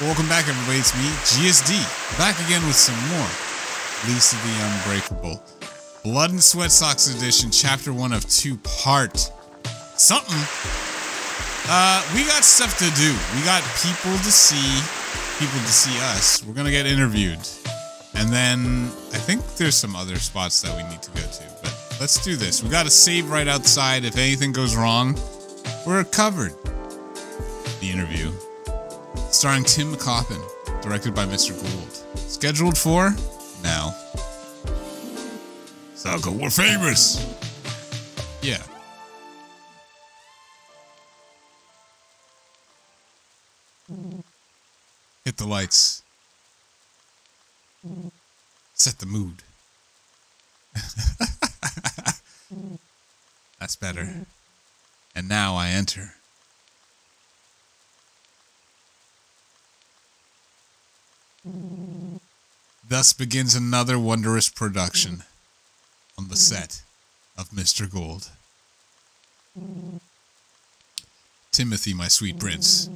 Welcome back, everybody. It's me, GSD, back again with some more Lisa of the Unbreakable. Blood and Sweatsocks Edition, Chapter 1 of 2 Part something. We got stuff to do. We got people to see us. We're gonna get interviewed. And then, I think there's some other spots that we need to go to. But let's do this. We gotta save right outside. If anything goes wrong, we're covered. The Interview. Starring Tim McCoppin, directed by Mr. Gould. Scheduled for now. So we're famous! Yeah. Hit the lights. Set the mood. That's better. And now I enter. Thus begins another wondrous production on the set of Mr. Gold. Timothy, my sweet prince,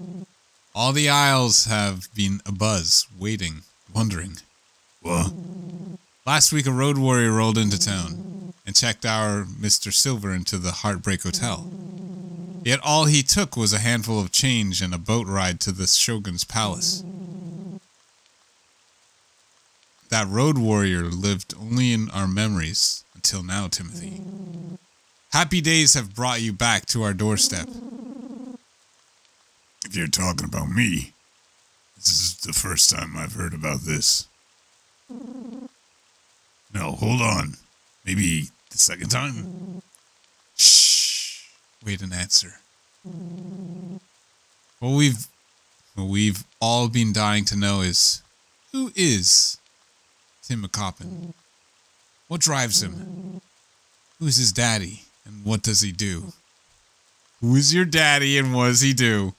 all the isles have been abuzz, waiting, wondering. What? Last week a road warrior rolled into town and checked our Mr. Silver into the Heartbreak Hotel. Yet all he took was a handful of change and a boat ride to the Shogun's palace. That road warrior lived only in our memories until now, Timothy. Happy days have brought you back to our doorstep. If you're talking about me, this is the first time I've heard about this. No, hold on. Maybe the second time? Shh. Wait an answer. What we've all been dying to know is, who is Tim McCoppin? What drives him? Who's his daddy, and what does he do? Who is your daddy, and what does he do?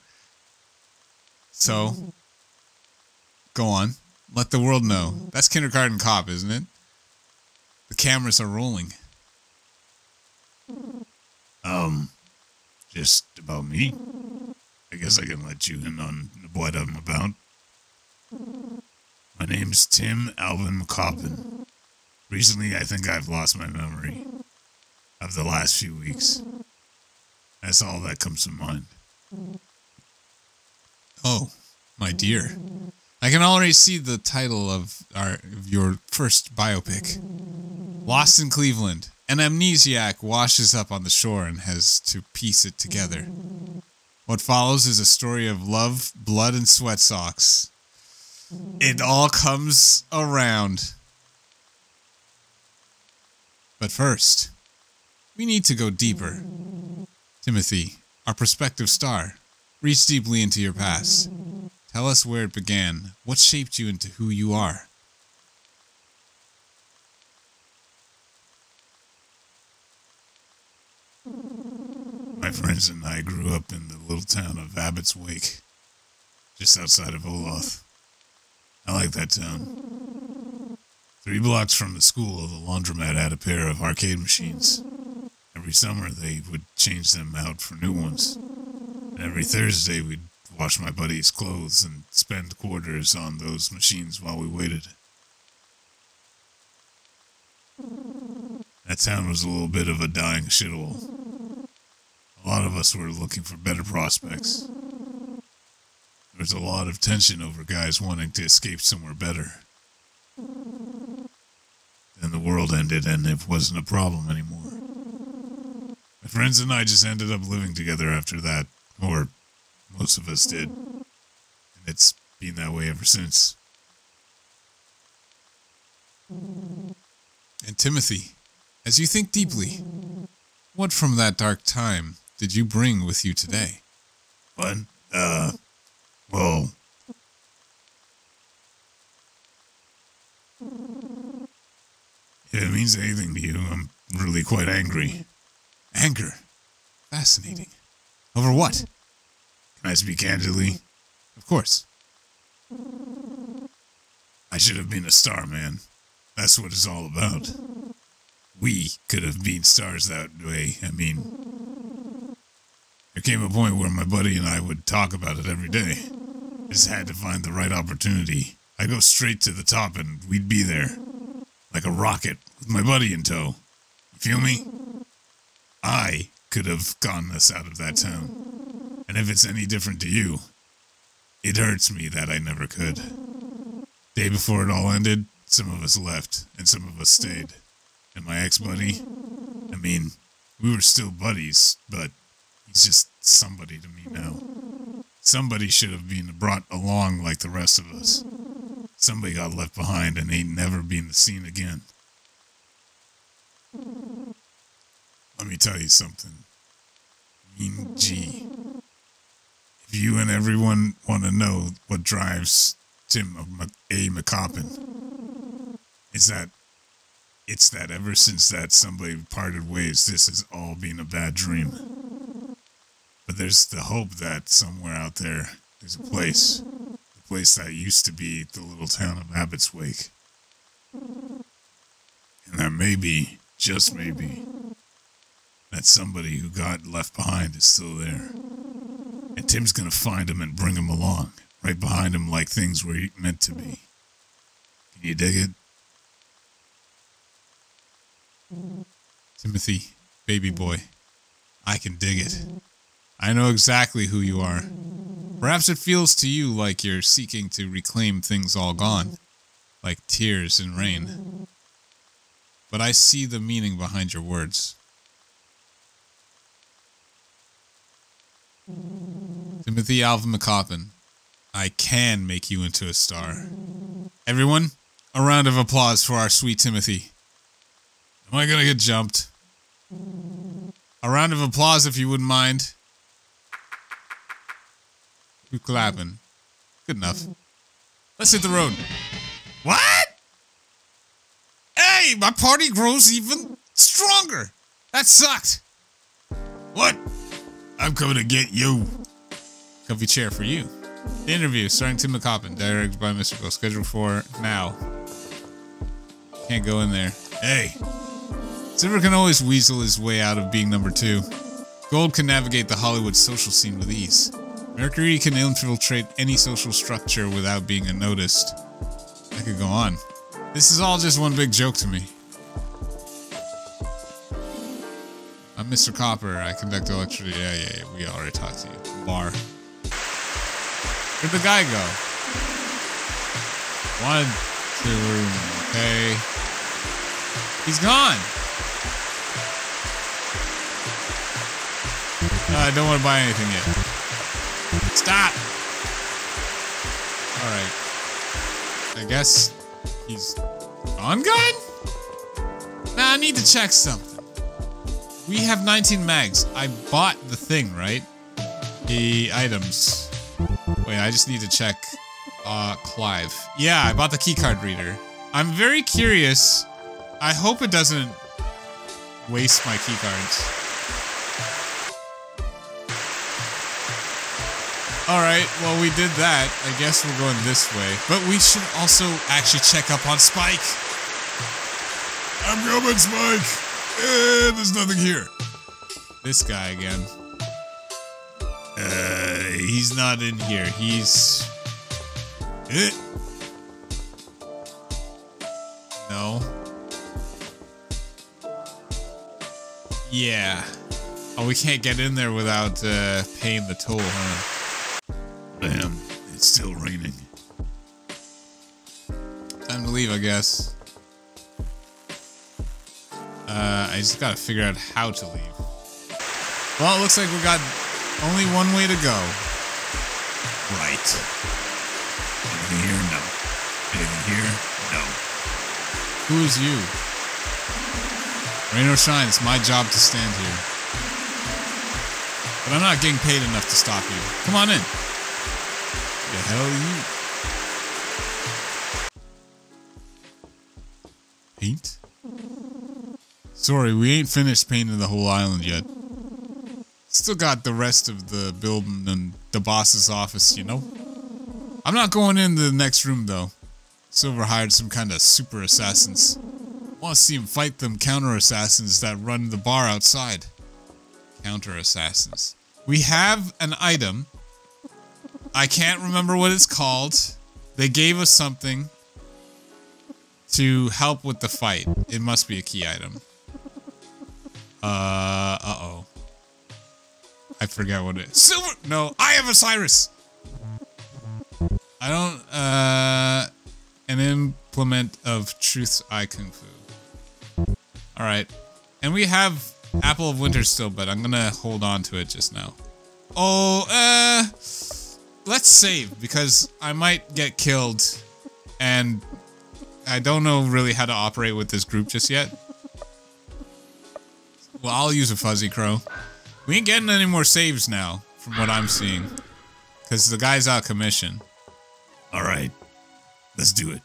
So, go on. Let the world know. That's Kindergarten Cop, isn't it? The cameras are rolling. Just about me? I guess I can let you in on what I'm about. My name's Tim Alvin McCoppin. Recently, I think I've lost my memory of the last few weeks. That's all that comes to mind. Oh, my dear. I can already see the title of your first biopic. Lost in Cleveland, an amnesiac washes up on the shore and has to piece it together. What follows is a story of love, blood, and sweat socks. It all comes around. But first, we need to go deeper. Timothy, our prospective star, reach deeply into your past. Tell us where it began, what shaped you into who you are. My friends and I grew up in the little town of Abbotswake, just outside of Oloth. I like that town. 3 blocks from the school, the laundromat had a pair of arcade machines. Every summer, they would change them out for new ones. And every Thursday, we'd wash my buddy's clothes and spend quarters on those machines while we waited. That town was a little bit of a dying shithole. A lot of us were looking for better prospects. There's a lot of tension over guys wanting to escape somewhere better. Then the world ended and it wasn't a problem anymore. My friends and I just ended up living together after that, or most of us did. And it's been that way ever since. And Timothy, as you think deeply, what from that dark time did you bring with you today? What? Well, if it means anything to you, I'm really quite angry. Anger? Fascinating. Over what? Can I speak candidly? Of course. I should have been a star, man. That's what it's all about. We could have been stars that way, I mean. There came a point where my buddy and I would talk about it every day. Just had to find the right opportunity. I go straight to the top and we'd be there. Like a rocket, with my buddy in tow. You feel me? I could have gotten us out of that town. And if it's any different to you, it hurts me that I never could. Day before it all ended, some of us left, and some of us stayed. And my ex-buddy, I mean, we were still buddies, but he's just somebody to me now. Somebody should have been brought along like the rest of us. Somebody got left behind and ain't never been seen again. Let me tell you something. Mean G. If you and everyone want to know what drives Tim A. McCoppin, it's that ever since that somebody parted ways, this has all been a bad dream. But there's the hope that somewhere out there, there's a place. The place that used to be the little town of Abbotswake. And that maybe, just maybe, that somebody who got left behind is still there. And Tim's gonna find him and bring him along, right behind him like things were meant to be. Can you dig it? Timothy, baby boy, I can dig it. I know exactly who you are. Perhaps it feels to you like you're seeking to reclaim things all gone, like tears and rain. But I see the meaning behind your words. Timothy Alvin McCoppin, I can make you into a star. Everyone, a round of applause for our sweet Timothy. Am I gonna get jumped? A round of applause if you wouldn't mind. Who clapping? Good enough. Let's hit the road. What? Hey, my party grows even stronger. That sucked. What? I'm coming to get you. Comfy chair for you. The interview starring Tim McCoppin, directed by Mr. Gold, scheduled for now. Can't go in there. Hey. Silver can always weasel his way out of being number 2. Gold can navigate the Hollywood social scene with ease. Mercury can infiltrate any social structure without being unnoticed. I could go on. This is all just one big joke to me. I'm Mr. Copper. I conduct electricity. Yeah, we already talked to you. Bar. Where'd the guy go? 1, 2, okay. He's gone! I don't want to buy anything yet. Stop! Alright. I guess he's gone gone? Nah, I need to check something. We have 19 mags. I bought the thing, right? The items. Wait, I just need to check Clive. Yeah, I bought the keycard reader. I'm very curious. I hope it doesn't waste my keycards. Alright, well we did that. I guess we're going this way. But we should also actually check up on Spike. I'm coming, Spike! There's nothing here. This guy again. He's not in here. He's... it. No. Yeah. Oh, we can't get in there without paying the toll, huh? Damn, it's still raining. Time to leave, I guess. I just gotta figure out how to leave. Well, it looks like we got only one way to go. Right. Anything here? No. Anything here? No. Who is you? Rain or shine, it's my job to stand here. But I'm not getting paid enough to stop you. Come on in. The hell you? Paint? Sorry, we ain't finished painting the whole island yet. Still got the rest of the building and the boss's office, you know? I'm not going into the next room though. Silver hired some kind of super assassins. Want to see him fight them counter assassins that run the bar outside. Counter assassins. We have an item I can't remember what it's called. They gave us something to help with the fight. It must be a key item. Uh-oh. I forgot what it is. Silver! No, I have Osiris! I don't, an implement of Truth's Eye Kung Fu. Alright. And we have Apple of Winter still, but I'm gonna hold on to it just now. Oh, let's save, because I might get killed, and I don't know really how to operate with this group just yet. Well, I'll use a Fuzzy Crow. We ain't getting any more saves now, from what I'm seeing, because the guy's out of commission. Alright, let's do it.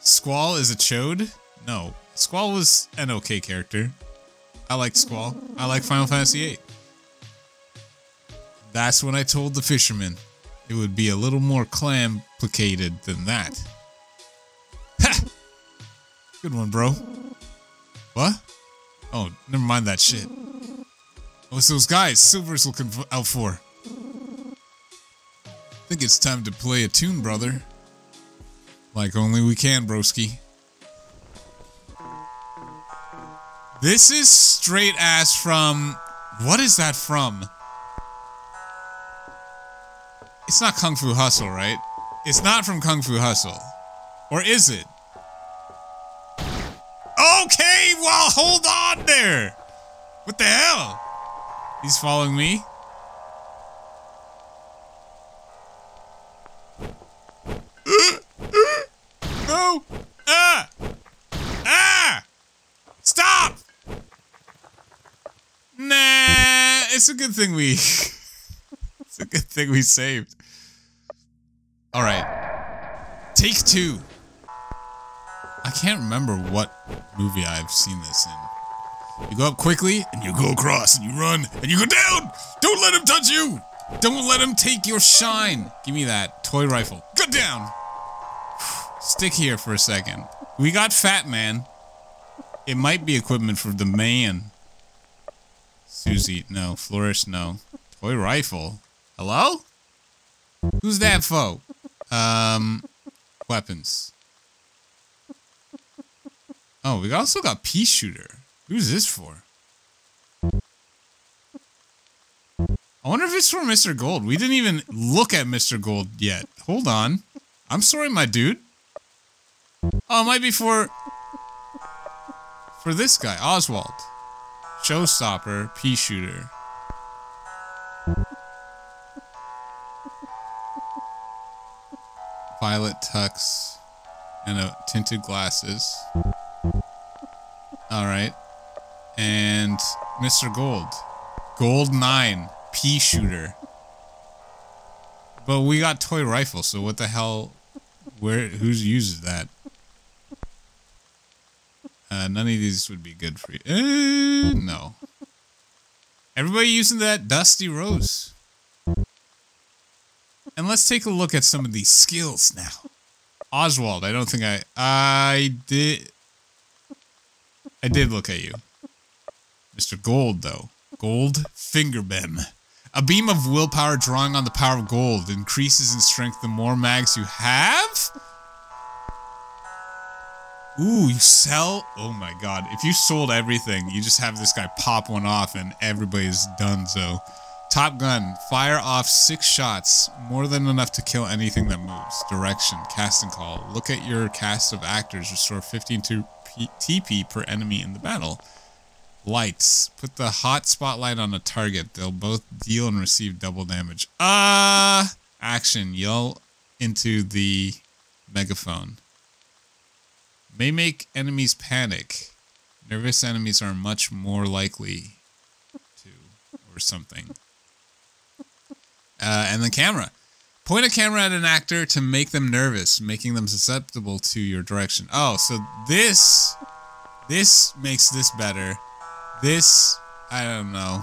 Squall is a chode? No. Squall was an okay character. I like Squall. I like Final Fantasy VIII. That's when I told the fisherman it would be a little more clamplicated than that. Ha! Good one, bro. What? Oh, never mind that shit. Oh, it's those guys Silver's looking out for. I think it's time to play a tune, brother. Like only we can, broski. This is straight ass from... What is that from? It's not Kung Fu Hustle, right? It's not from Kung Fu Hustle. Or is it? Okay, well, hold on there! What the hell? He's following me? No! Ah! Ah! Stop! Nah, it's a good thing we... It's a good thing we saved. Alright. Take two. I can't remember what movie I've seen this in. You go up quickly, and you go across, and you run, and you go down! Don't let him touch you! Don't let him take your shine! Give me that toy rifle. Go down! Stick here for a second. We got Fat Man. It might be equipment for the man. Susie, no. Flourish, no. Toy rifle? Hello? Who's that foe? Weapons. Oh, we also got pea shooter. Who's this for? I wonder if it's for Mr. Gold. We didn't even look at Mr. Gold yet. Hold on. I'm sorry, my dude. Oh, it might be for this guy, Oswald. Showstopper, pea shooter. Violet tux and tinted glasses. Alright. And Mr. Gold. Gold 9. Pea shooter. But we got toy rifle, so what the hell? Who's uses that? None of these would be good for you. No. Everybody using that dusty rose. And let's take a look at some of these skills now. Oswald, I don't think I did look at you. Mr. Gold, though. Gold Fingerbem. A beam of willpower drawing on the power of gold. Increases in strength the more mags you have? Ooh, you sell? Oh my god. If you sold everything, you just have this guy pop one off and everybody's done, so... Top gun. Fire off 6 shots. More than enough to kill anything that moves. Direction. Cast and call. Look at your cast of actors. Restore 15 TP per enemy in the battle. Lights. Put the hot spotlight on a target. They'll both deal and receive double damage. Action. Yell into the megaphone. May make enemies panic. Nervous enemies are much more likely to, or something. And the camera. Point a camera at an actor to make them nervous, making them susceptible to your direction. Oh, so this makes this better. This, I don't know.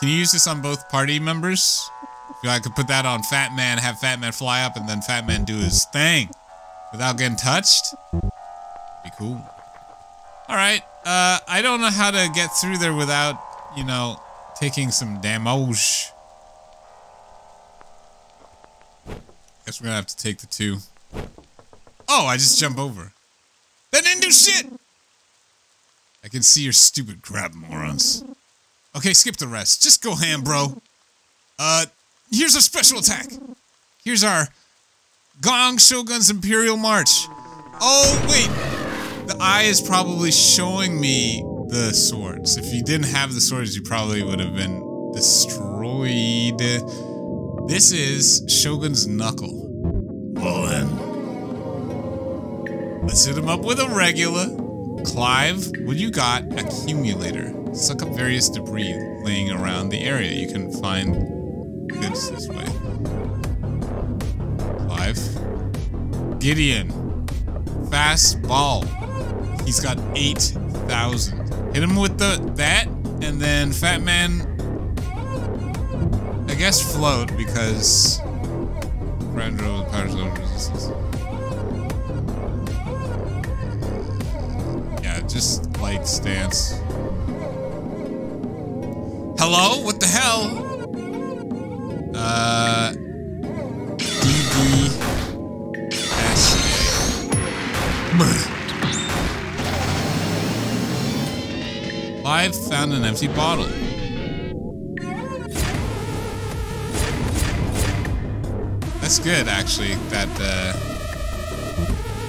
Can you use this on both party members? I could put that on Fat Man, have Fat Man fly up, and then Fat Man do his thing without getting touched. Be cool. Alright, I don't know how to get through there without, you know, taking some damage. Guess we're gonna have to take the two. Oh, I just jump over. That didn't do shit! I can see your stupid crap, morons. Okay, skip the rest. Just go ham, bro. Here's our special attack. Here's our Gong Shogun's Imperial March. Oh, wait. The eye is probably showing me the swords. If you didn't have the swords, you probably would have been destroyed. This is Shogun's Knuckle. Well then. Let's hit him up with a regular. Clive, what you got? Accumulator. Suck up various debris laying around the area. You can find goods this way. Clive. Gideon. Fast ball. He's got 8,000. Hit him with that, and then Fat Man. I guess float, because ground drill with power zone resistance. Yeah, just light stance. Hello? What the hell? DDSA. I've found an empty bottle. That's good, actually, that,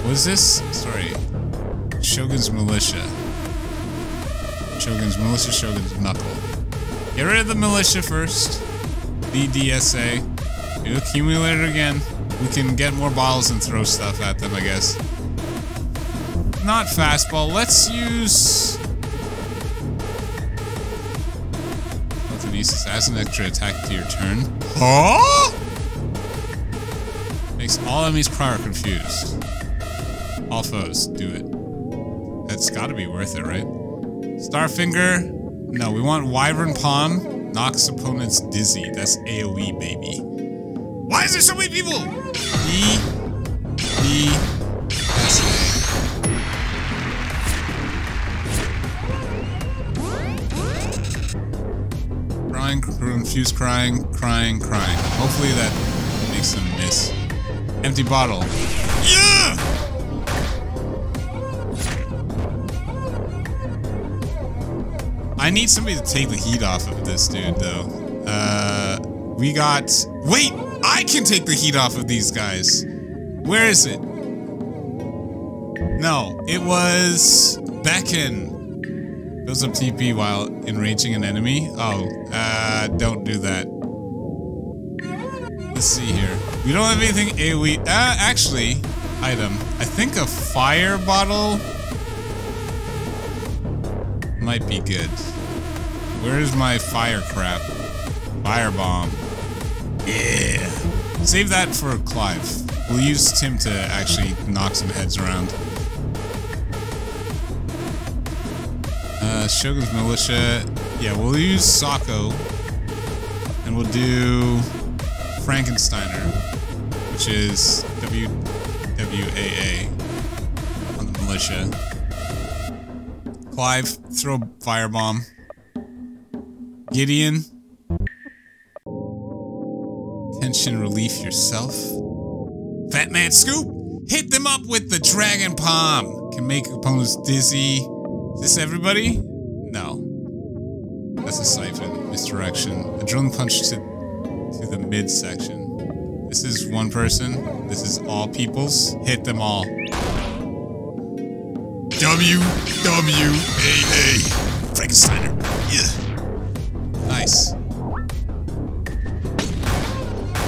what is this? Sorry. Shogun's Militia. Shogun's Militia, Shogun's Knuckle. Get rid of the militia first. DDSA. New accumulator again. We can get more bottles and throw stuff at them, I guess. Not fastball. Let's use... Telekinesis as an extra attack to your turn. Huh? Makes all enemies cry or confused. All foes, do it. That's gotta be worth it, right? Starfinger. No, we want Wyvern Palm. Knocks opponents dizzy. That's AoE, baby. Why is there so many people? Crying, confused crying, crying, crying. Hopefully that makes them miss. Empty bottle. Yeah! I need somebody to take the heat off of this dude, though. We got... Wait! I can take the heat off of these guys! Where is it? No, it was... Beckon. Builds up TP while enraging an enemy. Oh, don't do that. Let's see here. We don't have anything AoE. Actually, item. I think a fire bottle might be good. Where is my fire crap? Firebomb. Yeah. Save that for Clive. We'll use Tim to actually knock some heads around. Shogun's Militia. Yeah, we'll use Sako. And we'll do... Frankensteiner, which is WWAA on the militia. Clive, throw firebomb. Gideon, tension relief yourself. Fat Man scoop, hit them up with the dragon palm. Can make opponents dizzy. Is this everybody? No, that's a siphon. Misdirection. Adrenaline punch to the midsection. This is one person. This is all peoples. Hit them all. WWAA. Frankensteiner. Yeah. Nice.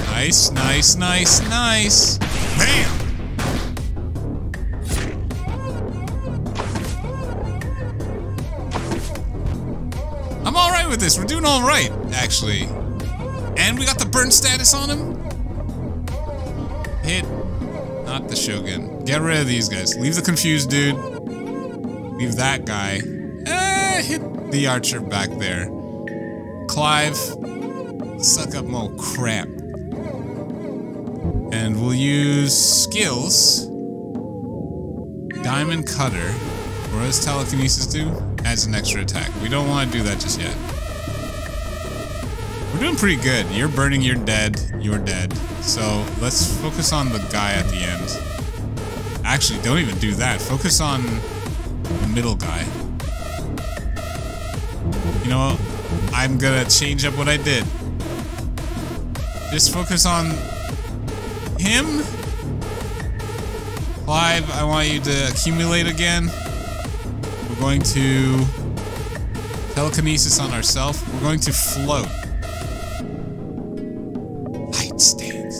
Nice, nice, nice, nice. Bam! I'm alright with this. We're doing alright, actually. And we got the burn status on him. Hit. Not the Shogun. Get rid of these guys. Leave the confused dude. Leave that guy. Hit the archer back there. Clive. Suck up more crap. And we'll use skills. Diamond Cutter. What does Telekinesis do? Adds an extra attack. We don't want to do that just yet. We're doing pretty good. You're burning, you're dead, you're dead. So let's focus on the guy at the end. Actually, don't even do that. Focus on the middle guy. You know what? I'm gonna change up what I did. Just focus on him. Clive, I want you to accumulate again. We're going to telekinesis on ourselves. We're going to float. Light stance.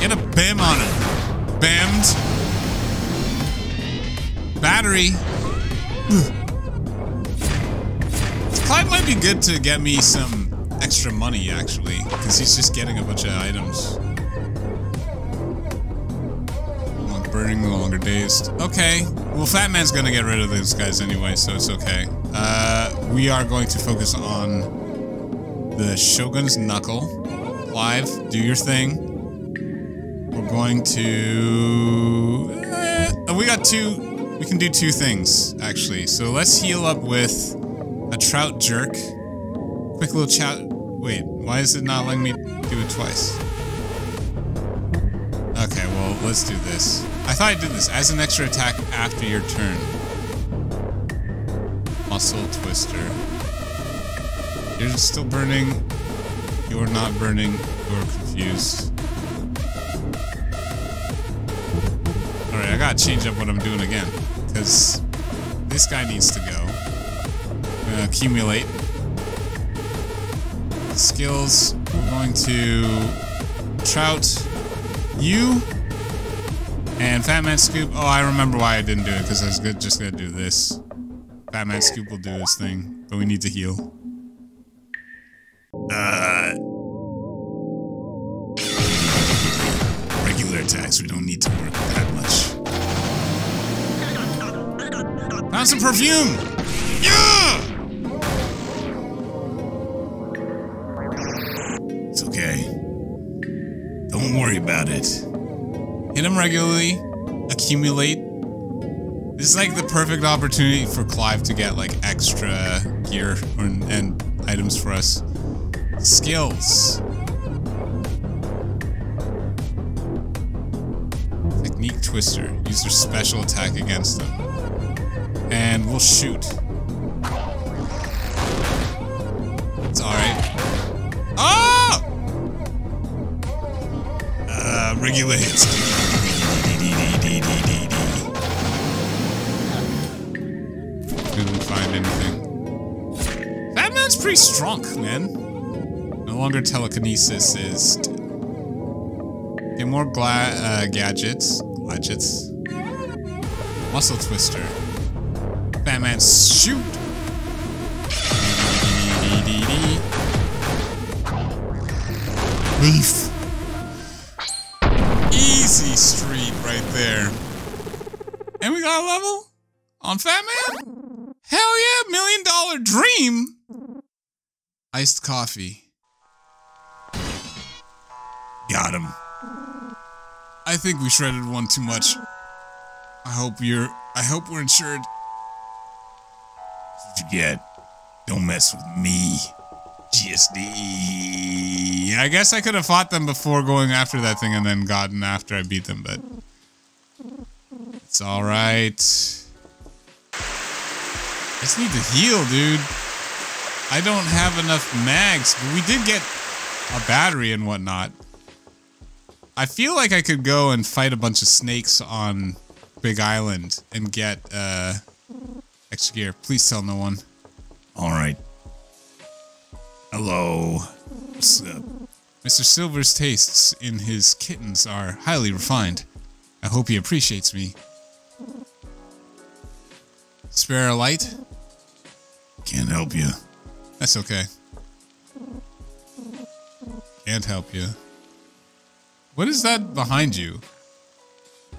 Get a BAM on it. BAMmed. Battery. Clive might be good to get me some extra money, actually, because he's just getting a bunch of items. Long burning, no longer dazed. Okay, well, Fat Man's gonna get rid of these guys anyway, so it's okay. We are going to focus on the Shogun's Knuckle. Clive, do your thing. We're going to... we got two... We can do two things, actually. So let's heal up with a Trout Jerk. Quick little chat. Wait, why is it not letting me do it twice? Okay, well, let's do this. I thought I did this as an extra attack after your turn. Muscle Twister. You're still burning. You're not burning. You're confused. Alright, I gotta change up what I'm doing again, because this guy needs to go. I'm gonna accumulate. Skills, we're going to Trout you and Fat Man Scoop. Oh, I remember why I didn't do it, because I was just going to do this. Fat Man Scoop will do his thing, but we need to heal. Regular attacks, we don't need to work that much. Found some perfume! Yeah! Worry about it. Hit him regularly. Accumulate. This is like the perfect opportunity for Clive to get like extra gear and items for us. Skills. Technique Twister. Use their special attack against them. And we'll shoot. It's alright. Oh! Regulate. Didn't find anything. That man's pretty strong, man. No longer telekinesis is. Get more gadgets. Gadgets. Muscle Twister. Fat Man shoot. Beef. Easy street right there. And we got a level on Fat Man? Hell yeah, $1 million dream! Iced coffee. Got him. I think we shredded one too much. I hope we're insured. Forget. Don't mess with me. GSD. I guess I could have fought them before going after that thing and then gotten after I beat them, but it's alright. I just need to heal, dude. I don't have enough mags, but we did get a battery and whatnot. I feel like I could go and fight a bunch of snakes on Big Island and get extra gear. Please tell no one. Alright. Hello. What's up? Mr. Silver's tastes in his kittens are highly refined. I hope he appreciates me. Spare a light? Can't help you. That's okay. Can't help you. What is that behind you?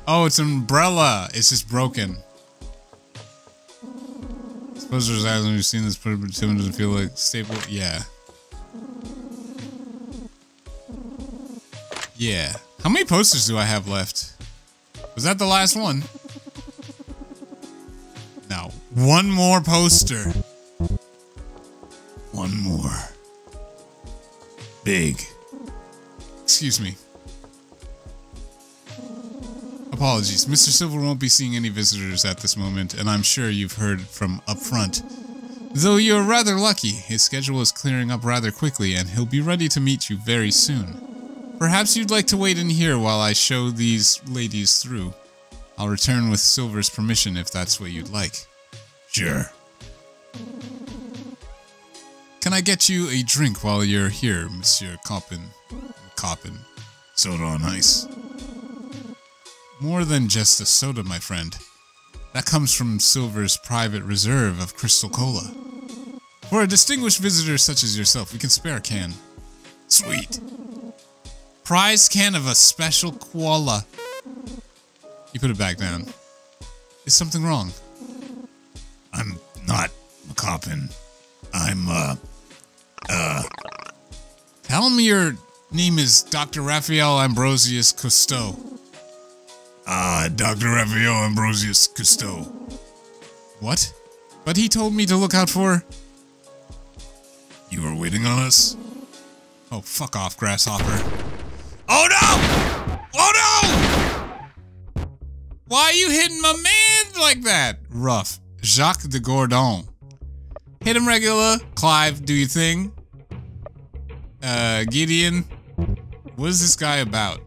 Oh, it's an umbrella. It's just broken. I suppose there's eyes when you've seen this, but it doesn't feel like stable. Yeah. Yeah. How many posters do I have left? Was that the last one? No. One more poster. One more. Big. Excuse me. Apologies. Mr. Silver won't be seeing any visitors at this moment, and I'm sure you've heard from up front. Though you're rather lucky, his schedule is clearing up rather quickly, and he'll be ready to meet you very soon. Perhaps you'd like to wait in here while I show these ladies through. I'll return with Silver's permission if that's what you'd like. Sure. Can I get you a drink while you're here, Monsieur Coppin? Coppin. Soda on ice. More than just a soda, my friend. That comes from Silver's private reserve of Crystal Cola. For a distinguished visitor such as yourself, we can spare a can. Sweet. Prize can of a special koala. You put it back down. Is something wrong? I'm not McCoppin. I'm, Tell me your name is Dr. Raphael Ambrosius Cousteau. Dr. Raphael Ambrosius Cousteau. What? But he told me to look out for... You were waiting on us? Oh, fuck off, grasshopper. Oh no! Oh no! Why are you hitting my man like that? Rough. Jacques de Gordon. Hit him regular. Clive, do your thing. Gideon. What is this guy about?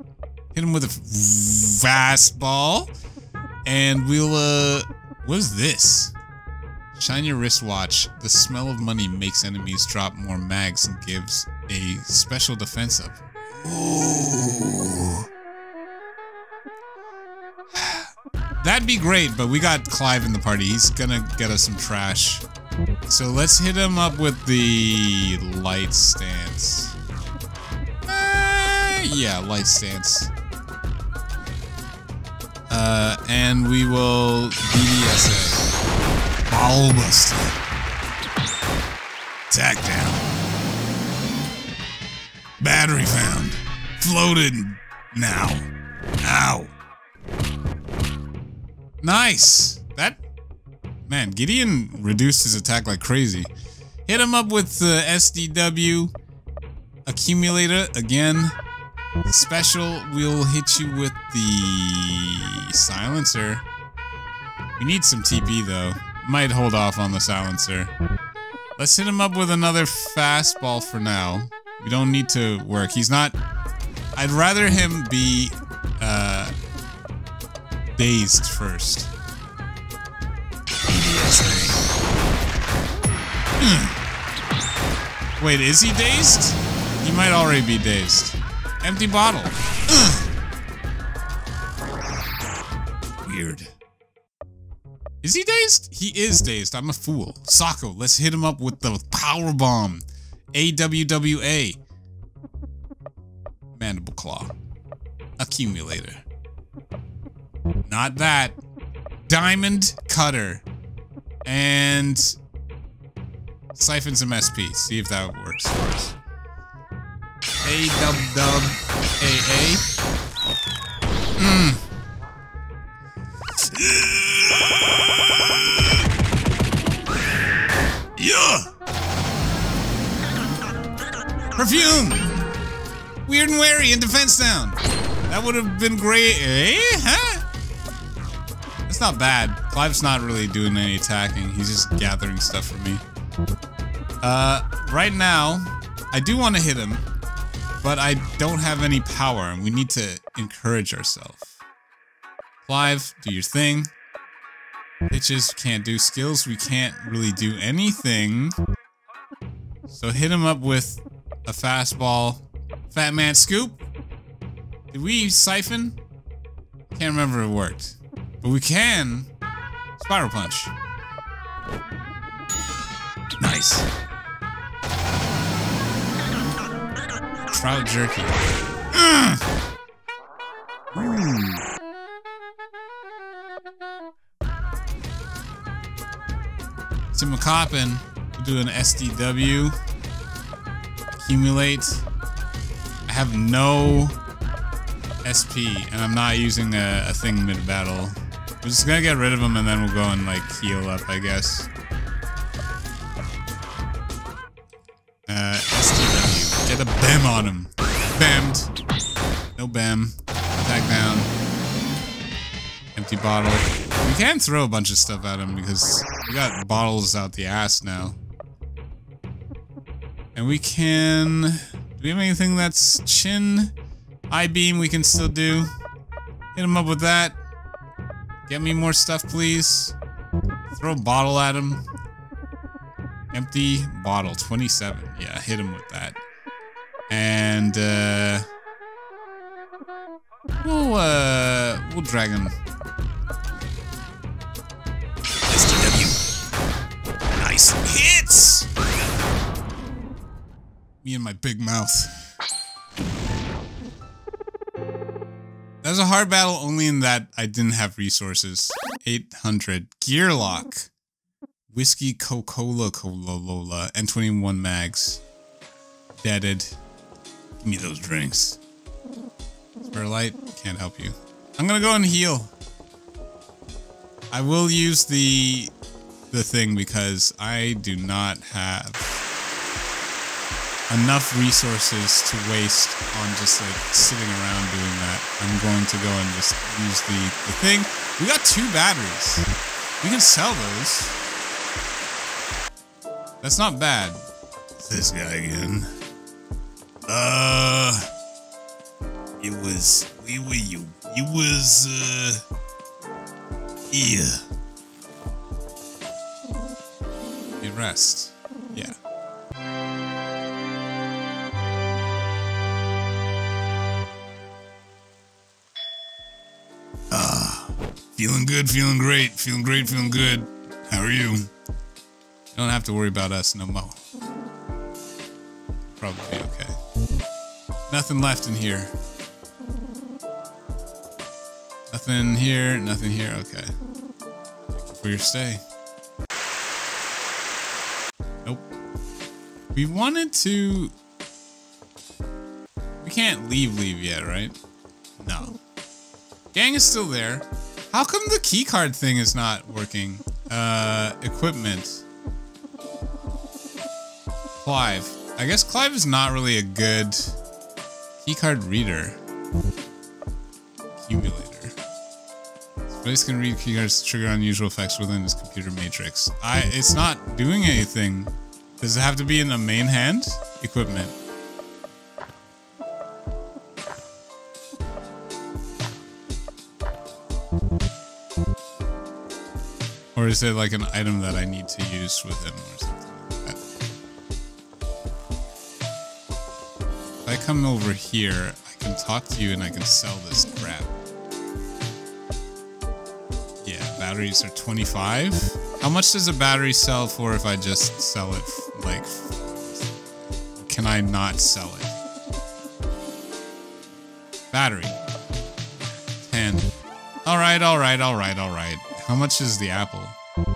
Hit him with a fastball, and we'll, what is this? Shine your wristwatch. The smell of money makes enemies drop more mags and gives a special defense up. Ooh. That'd be great, but we got Clive in the party. He's gonna get us some trash. So let's hit him up with the light stance. Yeah, light stance. And we will BDSA. Ball buster. Tack down. Battery found. Floated now. Ow. Nice. That... Man, Gideon reduced his attack like crazy. Hit him up with the SDW. Accumulator again. Special, we'll hit you with the silencer. We need some TP though. Might hold off on the silencer. Let's hit him up with another fastball for now. We don't need to work. He's not... I'd rather him be dazed first. Wait, is he dazed? He might already be dazed. Empty bottle. Ugh. Weird. Is he dazed? He is dazed. I'm a fool. Sako, let's hit him up with the power bomb. AWWA. Mandible Claw. Accumulator. Not that. Diamond Cutter. And siphon some SP. See if that works for us. A-dub-dub-A-A. Yeah. Perfume! Weird and wary and defense down. That would have been great, eh? Huh? That's not bad. Clive's not really doing any attacking. He's just gathering stuff for me. Right now, I do want to hit him. But I don't have any power, and we need to encourage ourselves. Clive, do your thing. Pitches, can't do skills. We can't really do anything. So hit him up with a fastball. Fat Man scoop. Did we siphon? Can't remember if it worked. But we can. Spiral punch. Nice. Trout jerky. Tim McCoppin, we'll do an SDW. Accumulate. I have no SP, and I'm not using a thing mid-battle. We're just gonna get rid of him and then we'll go and, like, heal up, I guess. STW. Get a BAM on him. Bammed. No BAM. Attack down. Empty bottle. We can throw a bunch of stuff at him because we got bottles out the ass now. And we can... Do we have anything that's chin? I-beam we can still do. Hit him up with that. Get me more stuff, please. Throw a bottle at him. Empty bottle, 27. Yeah, hit him with that. And, we'll drag him. STW. Nice hits! Me and my big mouth. That was a hard battle only in that I didn't have resources. 800. Gear Lock. Whiskey Coca-Cola and 21 mags. Deaded. Give me those drinks. Spare light, can't help you. I'm gonna go and heal. I will use the thing because I do not have enough resources to waste on just like sitting around doing that. I'm going to go and just use the thing. We got 2 batteries. We can sell those. That's not bad. This guy again. It was you rest. Yeah. Feeling good, feeling great, feeling great, feeling good. How are you? You don't have to worry about us no more. Probably okay. Nothing left in here. Nothing here, nothing here, okay. Thank you for your stay. Nope. We wanted to... We can't leave yet, right? No. Gang is still there. How come the keycard thing is not working? Equipment. Clive. I guess Clive is not really a good keycard reader. Accumulator. This place can read keycards to trigger unusual effects within this computer matrix. It's not doing anything. Does it have to be in the main hand? Equipment. Or is it like an item that I need to use with him or something like that? If I come over here, I can talk to you and I can sell this crap. Yeah, batteries are 25. How much does a battery sell for if I just sell it? Like, can I not sell it? Battery. 10. Alright, alright, alright, alright. How much is the apple?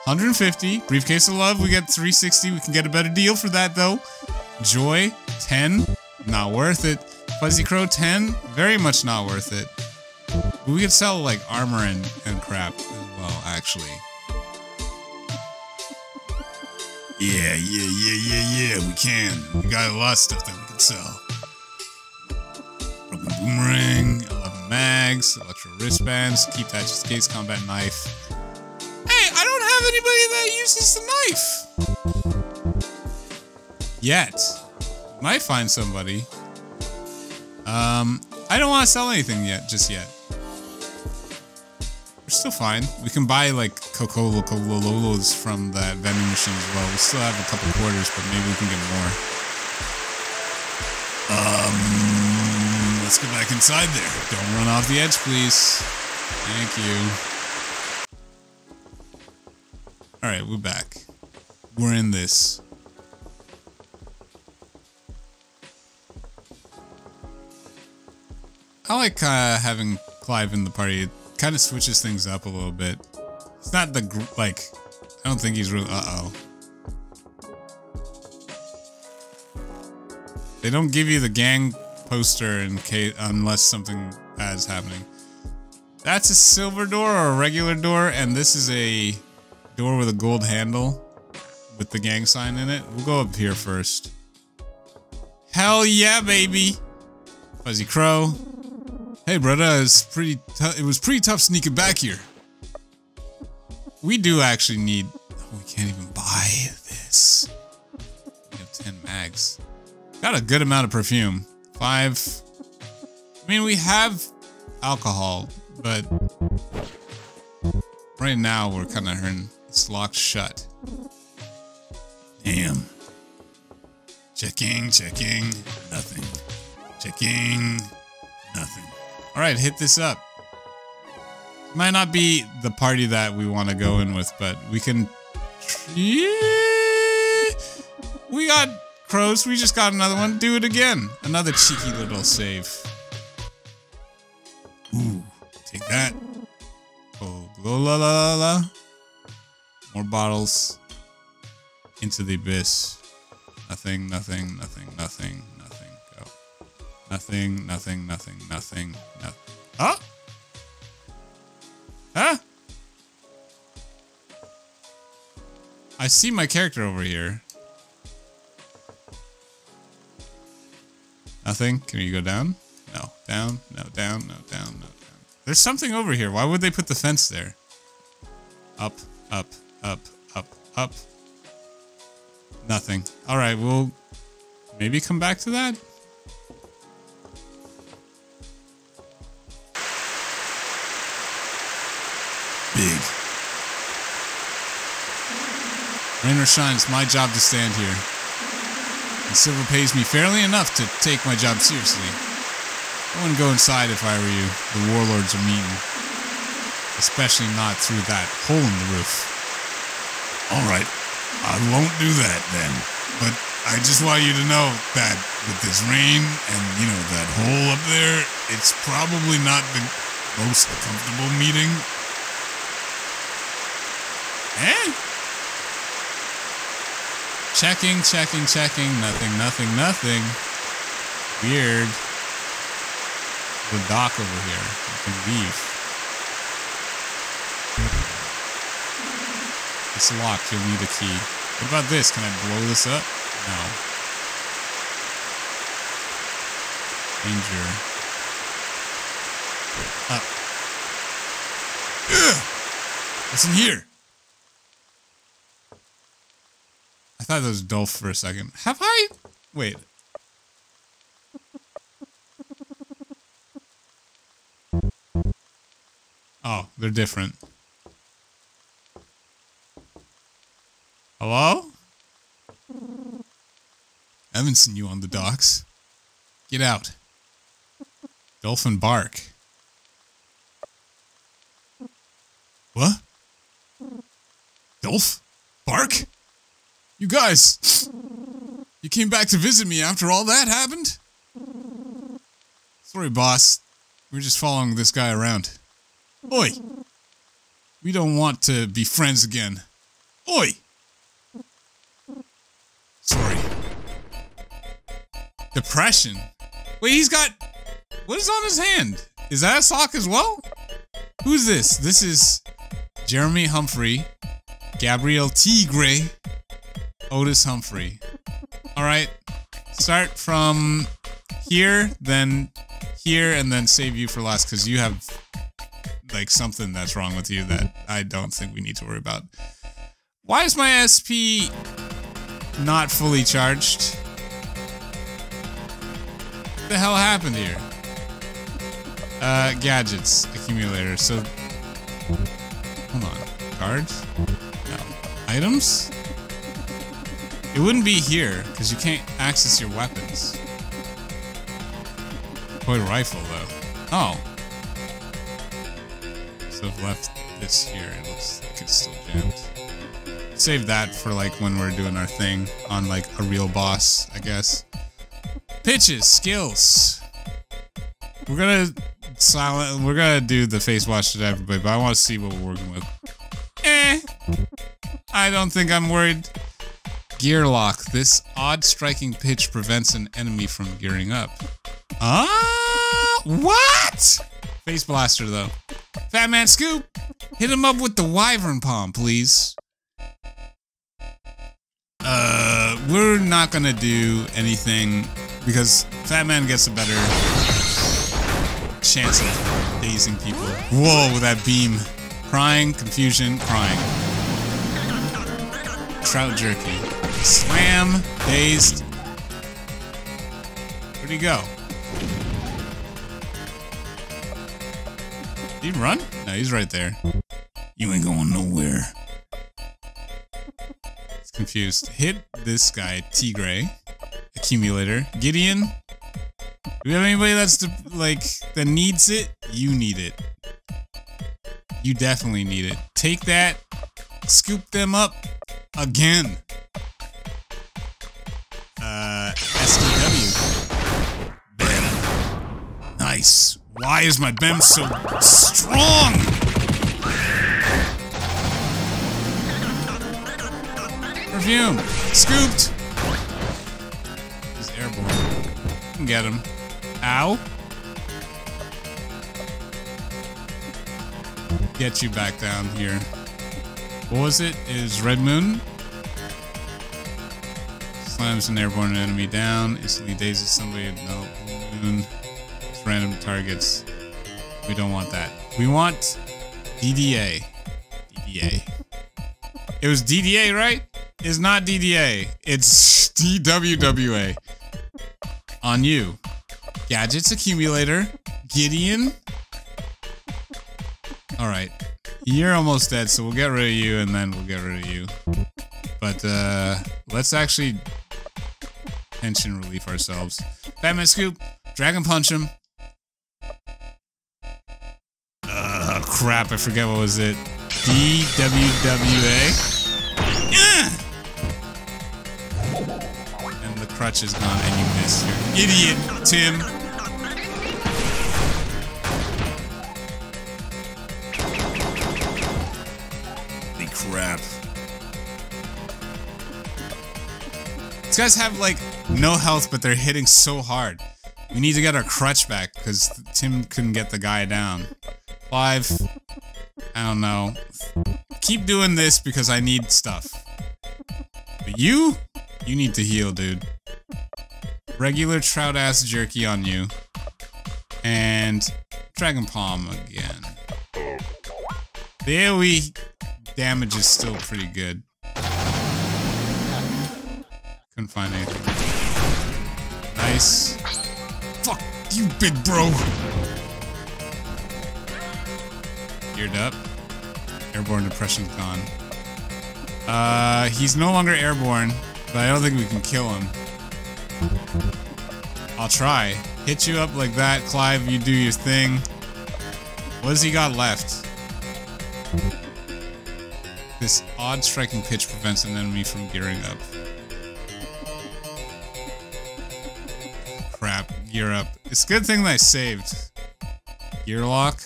150. Briefcase of love, we get 360. We can get a better deal for that, though. Joy, 10. Not worth it. Fuzzy Crow, 10. Very much not worth it. But we could sell, like, armor and crap as well, actually. Yeah, we can. We got a lot of stuff that we can sell. Broken boomerang, 11 mags, electro wristbands, keep that just in case, combat knife. Anybody that uses the knife yet might find somebody. I don't want to sell anything yet, just yet. We're still fine. We can buy like Coca-Cola from that vending machine as well. We still have a couple quarters, but maybe we can get more. Let's go back inside there. Don't run off the edge, please. Thank you. Alright, we're back. We're in this. I like having Clive in the party. It kind of switches things up a little bit. It's not the group, like, I don't think he's really, They don't give you the gang poster in case, unless something bad is happening. That's a silver door or a regular door, and this is a door with a gold handle with the gang sign in it. We'll go up here first. Hell yeah, baby! Fuzzy Crow. Hey, brother, it was pretty tough sneaking back here. We do actually need... Oh, we can't even buy this. We have 10 mags. Got a good amount of perfume. 5. I mean, we have alcohol, but right now we're kind of hurting. It's locked shut. Damn. Checking, checking, nothing. Checking, nothing. All right, hit this up. Might not be the party that we want to go in with, but we can... Yeah! We got crows. We just got another one. Do it again. Another cheeky little save. Ooh, take that. Oh, la la la la. More bottles. Into the abyss. Nothing, nothing, nothing, nothing, nothing. Go. Nothing, nothing, nothing, nothing, nothing. Oh! Huh? I see my character over here. Nothing. Can you go down? No. Down. No. Down. No. Down. No. Down. There's something over here. Why would they put the fence there? Up. Up. Up. Up. Up. Nothing. All right. We'll maybe come back to that. Big. Rain or shine, it's my job to stand here. And Silver pays me fairly enough to take my job seriously. I wouldn't go inside if I were you. The warlords are mean. Especially not through that hole in the roof. Alright, I won't do that then. But I just want you to know that with this rain and, you know, that hole up there, it's probably not the most comfortable meeting. Eh? Checking, checking, checking. Nothing, nothing, nothing. Weird. The dock over here. I can leave. It's locked. You'll need a key. What about this? Can I blow this up? No. Danger. Up. Ugh! What's in here? I thought that was dull for a second. Have I? Wait. Oh, they're different. Hello? I haven't seen you on the docks. Get out. Dolphin bark. What? Dolph? Bark? You guys, you came back to visit me after all that happened? Sorry, boss. We're just following this guy around. Oi! We don't want to be friends again. Oi! Sorry. Depression? Wait, he's got... What is on his hand? Is that a sock as well? Who's this? This is Jeremy Humphrey, Gabrielle T. Gray, Otis Humphrey. Alright, start from here, and then save you for last, because you have, like, something that's wrong with you that I don't think we need to worry about. Why is my SP not fully charged? What the hell happened here? Gadgets, accumulator, so... Hold on, cards? No. Items? It wouldn't be here, because you can't access your weapons. Toy rifle, though. Oh. So I've left this here. It looks like it's still jammed. Save that for, like, when we're doing our thing on, like, a real boss, I guess. Pitches, skills. We're gonna silent. We're gonna do the face wash to everybody, but I want to see what we're working with. Eh. I don't think I'm worried. Gear Lock. This odd striking pitch prevents an enemy from gearing up. Ah! What? Face blaster, though. Fat Man Scoop! Hit him up with the wyvern palm, please. We're not gonna do anything because Fat Man gets a better chance of dazing people. Whoa, with that beam. Crying, confusion, crying. Trout jerky. Slam, dazed. Where'd he go? Did he run? No, he's right there. You ain't going nowhere. He's confused. Hit this guy, Tigray. Accumulator. Gideon. Do we have anybody that's that needs it? You need it. You definitely need it. Take that. Scoop them up again. SDW. Bam. Nice. Why is my BEM so strong? Perfume. Scooped. He's airborne. You can get him. Ow. Get you back down here. What was it? Is Red Moon? Slams an airborne enemy down. Instantly dazes somebody. No. Moon. Random targets. We don't want that. We want DDA. DDA. It was DDA, right? It's not DDA. It's DWWA. On you. Gadgets accumulator. Gideon. Alright. You're almost dead, so we'll get rid of you and then we'll get rid of you. But, let's actually tension relief ourselves. Batman Scoop. Dragon Punch him. Crap, I forget what was it. DWWA. And the crutch is gone and you missed. You're an idiot, Tim. Holy crap. These guys have like no health, but they're hitting so hard. We need to get our crutch back because Tim couldn't get the guy down. Clive, I don't know. Keep doing this because I need stuff. But you need to heal, dude. Regular trout ass jerky on you, and dragon palm again. There we. Damage is still pretty good. Couldn't find anything. Nice. Fuck you, big bro! Geared up. Airborne depression's gone. He's no longer airborne, but I don't think we can kill him. I'll try. Hit you up like that, Clive, you do your thing. What has he got left? This odd striking pitch prevents an enemy from gearing up. Crap. Gear up. It's a good thing that I saved. Gear Lock.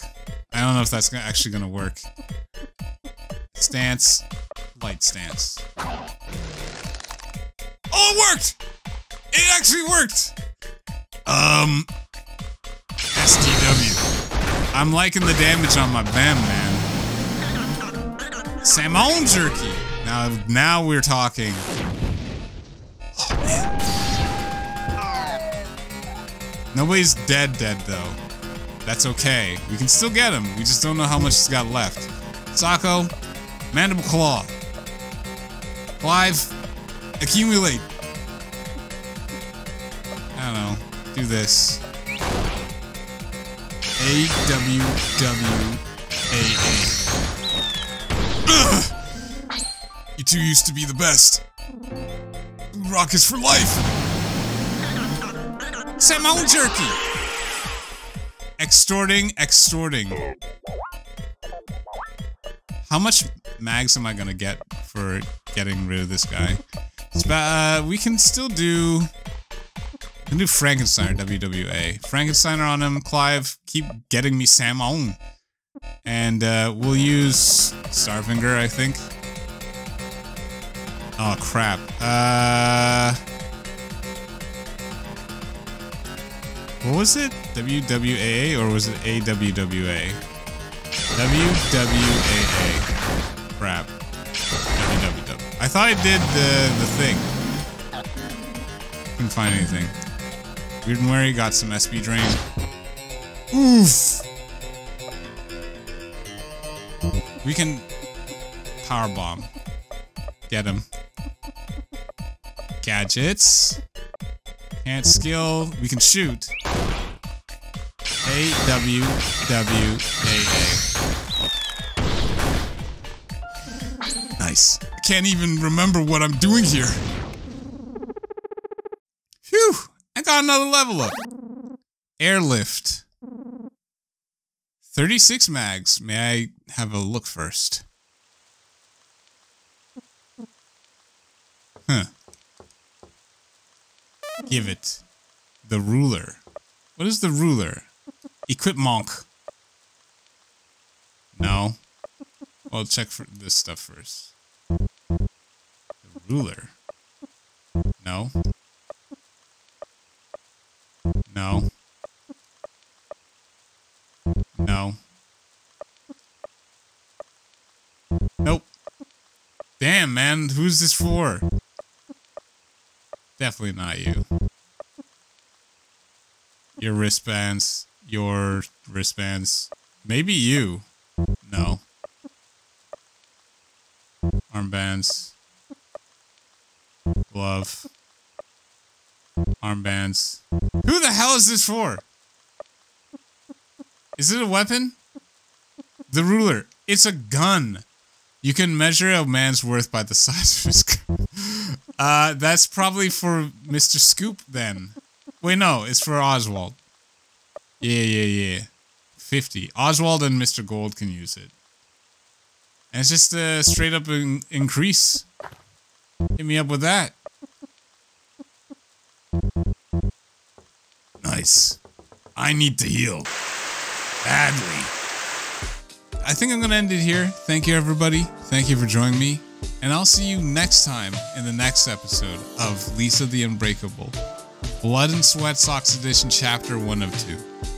I don't know if that's actually gonna work. Stance. Light stance. Oh, it worked! It actually worked! SDW. I'm liking the damage on my BAM, man. Samoan Jerky! Now we're talking. Oh, man. Nobody's dead though. That's okay. We can still get him. We just don't know how much he's got left. Sako, Mandible Claw. Clive, accumulate. I don't know. Do this. AWWAA. You two used to be the best. Blue Rock is for life. Samoan Jerky! Extorting. How much mags am I gonna get for getting rid of this guy? We can still do... We can do Frankensteiner, WWA. Frankensteiner on him, Clive. Keep getting me Samoan. And, we'll use... Starfinger, I think. Oh, crap. What was it? WWAA or was it AWWA? WWAA. Crap. WWW. I thought I did the thing. Couldn't find anything. Weird and Wary got some SB drain. Oof! We can power bomb. Get him. Gadgets. Can't skill. We can shoot. AWWAA. Nice. I can't even remember what I'm doing here. Phew! I got another level up. Airlift. 36 mags. May I have a look first? Huh. Give it. The ruler. What is the ruler? Equip monk. No. I'll check for this stuff first. The ruler. No. No. No. Nope. Damn, man. Who's this for? Definitely not you. Your wristbands. Your wristbands. Maybe you. No. Armbands. Glove. Armbands. Who the hell is this for? Is it a weapon? The ruler. It's a gun. You can measure a man's worth by the size of his gun. That's probably for Mr. Scoop then. Wait, no, it's for Oswald. Yeah. 50. Oswald and Mr. Gold can use it. And it's just a straight up increase. Hit me up with that. Nice. I need to heal. Badly. I think I'm gonna end it here. Thank you, everybody. Thank you for joining me. And I'll see you next time in the next episode of Lisa the Unbreakable, Blood and Sweatsocks Edition Chapter 1 of 2.